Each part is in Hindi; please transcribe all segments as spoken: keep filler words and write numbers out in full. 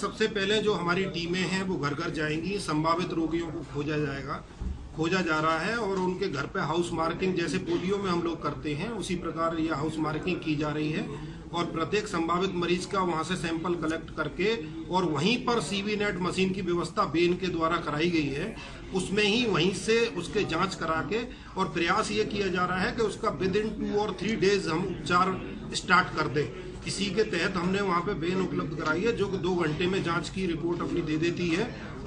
सबसे पहले जो हमारी टीमें हैं वो घर घर जाएंगी, संभावित रोगियों को खोजा जाएगा, खोजा जा रहा है और उनके घर पे हाउस मार्किंग जैसे पोलियो में हम लोग करते हैं उसी प्रकार यह हाउस मार्किंग की जा रही है और प्रत्येक संभावित मरीज का वहां से सैंपल कलेक्ट करके और वहीं पर सीबीनेट मशीन की व्यवस्था बेन के द्वारा कराई गई है उसमें ही वहीं से उसके जांच करा के और प्रयास ये किया जा रहा है कि उसका विद इन टू और थ्री डेज हम उपचार स्टार्ट कर दें। इसी के तहत हमने वहाँ पे बेन उपलब्ध कराई है जो कि दो घंटे में जांच की रिपोर्ट अपनी दे देती है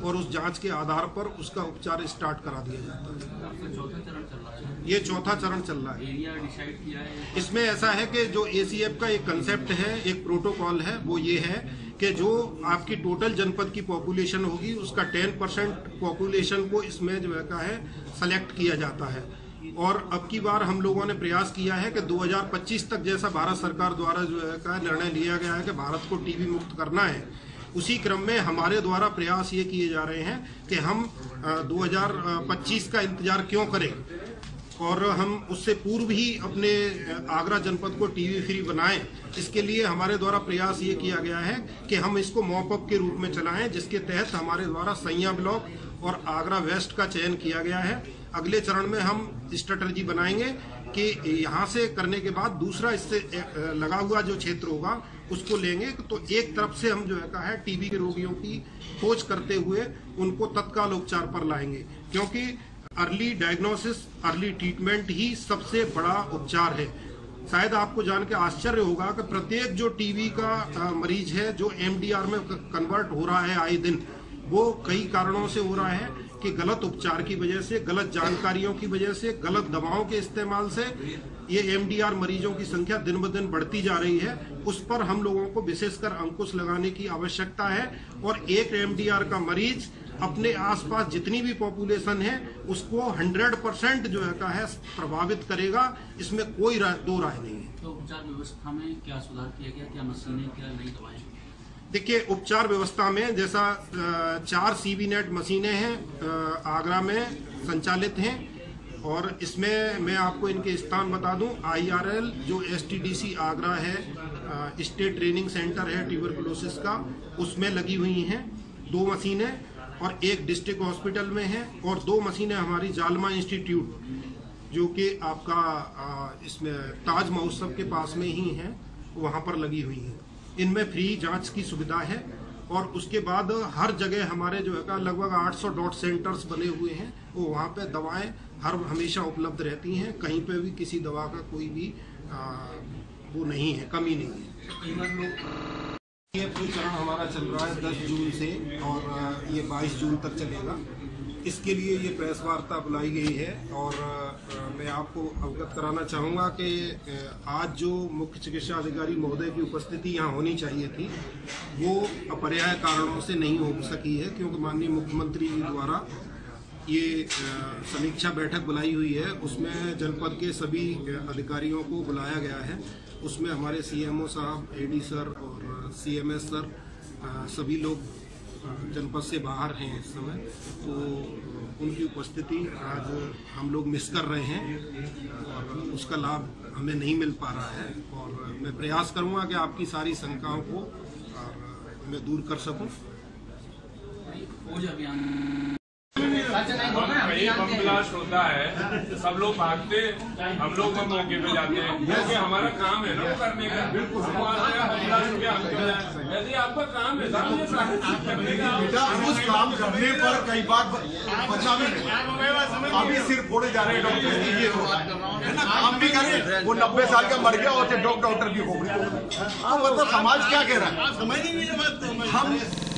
और उस जांच के आधार पर उसका उपचार स्टार्ट करा दिया जाता है। ये चौथा चरण चल रहा है। इसमें ऐसा है कि जो ए सी एफ का एक कंसेप्ट है, एक प्रोटोकॉल है, वो ये है कि जो आपकी टोटल जनपद की पॉपुलेशन होगी उसका टेन परसेंट पॉपुलेशन को इसमें जो है सेलेक्ट किया जाता है और अब की बार हम लोगों ने प्रयास किया है कि दो हज़ार पच्चीस तक जैसा भारत सरकार द्वारा जो है का निर्णय लिया गया है कि भारत को टीबी मुक्त करना है, उसी क्रम में हमारे द्वारा प्रयास ये किए जा रहे हैं कि हम दो हज़ार पच्चीस का इंतजार क्यों करें और हम उससे पूर्व ही अपने आगरा जनपद को टीबी फ्री बनाएं। इसके लिए हमारे द्वारा प्रयास ये किया गया है कि हम इसको मॉप अप के रूप में चलाएं जिसके तहत हमारे द्वारा सैया ब्लॉक और आगरा वेस्ट का चयन किया गया है। अगले चरण में हम स्ट्रेटजी बनाएंगे कि यहाँ से करने के बाद दूसरा इससे लगा हुआ जो क्षेत्र होगा उसको लेंगे, तो एक तरफ से हम जो है कहा है टीबी के रोगियों की खोज करते हुए उनको तत्काल उपचार पर लाएंगे क्योंकि अर्ली डायग्नोसिस, अर्ली ट्रीटमेंट ही सबसे बड़ा उपचार है। शायद आपको जान के आश्चर्य होगा कि प्रत्येक जो टीबी का मरीज है जो एम डी आर में कन्वर्ट हो रहा है आए दिन, वो कई कारणों से हो रहा है कि गलत उपचार की वजह से, गलत जानकारियों की वजह से, गलत दवाओं के इस्तेमाल से ये एम डी आर मरीजों की संख्या दिन ब दिन बढ़ती जा रही है। उस पर हम लोगों को विशेषकर अंकुश लगाने की आवश्यकता है और एक एम डी आर का मरीज अपने आसपास जितनी भी पॉपुलेशन है उसको हंड्रेड परसेंट जो है का है प्रभावित करेगा, इसमें कोई दो राय नहीं है। तो उपचार व्यवस्था में क्या सुधार किया गया, क्या मशीनें, क्या नई दवाएं? देखिए, उपचार व्यवस्था में जैसा चार सीबीनेट मशीनें हैं आगरा में संचालित हैं और इसमें मैं आपको इनके स्थान बता दूं, आई आर एल जो S T D C Agra है, स्टेट ट्रेनिंग सेंटर है ट्यूबरकुलोसिस का, उसमें लगी हुई हैं दो मशीनें और एक डिस्ट्रिक्ट हॉस्पिटल में है और दो मशीनें हमारी जालमा इंस्टीट्यूट जो कि आपका इसमें ताज महोत्सव के पास में ही हैं वहाँ पर लगी हुई हैं। इनमें फ्री जांच की सुविधा है और उसके बाद हर जगह हमारे जो है का लगभग आठ सौ डॉट सेंटर्स बने हुए हैं, वो वहाँ पे दवाएं हर हमेशा उपलब्ध रहती हैं, कहीं पे भी किसी दवा का कोई भी आ, वो नहीं है, कमी नहीं है। ये पूरा चरण हमारा चल रहा है दस जून से और ये बाईस जून तक चलेगा। इसके लिए ये प्रेस वार्ता बुलाई गई है और मैं आपको अवगत कराना चाहूँगा कि आज जो मुख्य चिकित्सा अधिकारी महोदय की उपस्थिति यहाँ होनी चाहिए थी वो अपरिहार्य कारणों से नहीं हो सकी है क्योंकि माननीय मुख्यमंत्री जी द्वारा ये समीक्षा बैठक बुलाई हुई है, उसमें जनपद के सभी अधिकारियों को बुलाया गया है, उसमें हमारे सी एम ओ साहब, ए डी सर और सी एम एस सर सभी लोग जनपद से बाहर हैं इस समय, तो उनकी उपस्थिति आज हम लोग मिस कर रहे हैं और उसका लाभ हमें नहीं मिल पा रहा है और मैं प्रयास करूंगा कि आपकी सारी शंकाओं को और मैं दूर कर सकूं। बम ब्लास्ट होता है, सब लोग भागते, हम लोग बम मौके पे जाते हैं क्योंकि हमारा काम है ना करने का। बिल्कुल यदि आपका काम है उस काम करने पर कई बार बचा भी नहीं, सिर्फ फोड़े जा रहे हैं, काम भी करें, वो नब्बे साल का मर गया और डॉक्टर भी हो गया। मतलब समाज क्या कह रहा है, हम